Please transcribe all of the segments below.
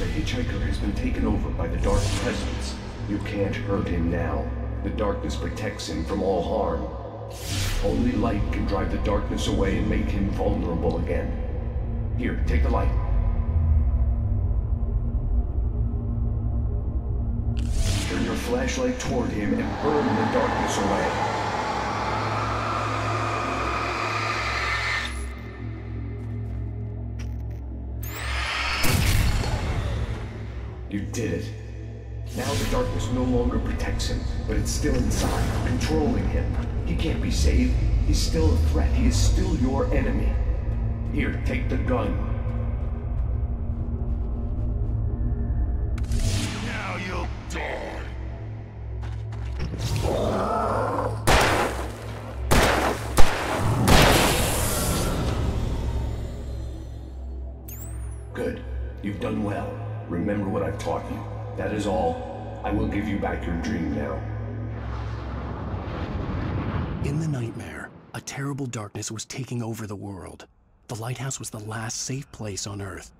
The hitchhiker has been taken over by the Dark Presence. You can't hurt him now. The darkness protects him from all harm. Only light can drive the darkness away and make him vulnerable again. Here, take the light. Turn your flashlight toward him and burn the darkness away. You did it. Now the darkness no longer protects him, but it's still inside, controlling him. He can't be saved. He's still a threat. He is still your enemy. Here, take the gun. Now you'll die. Good. You've done well. Remember what I've taught you. That is all. I will give you back your dream now. In the nightmare, a terrible darkness was taking over the world. The lighthouse was the last safe place on Earth.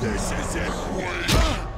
This is it.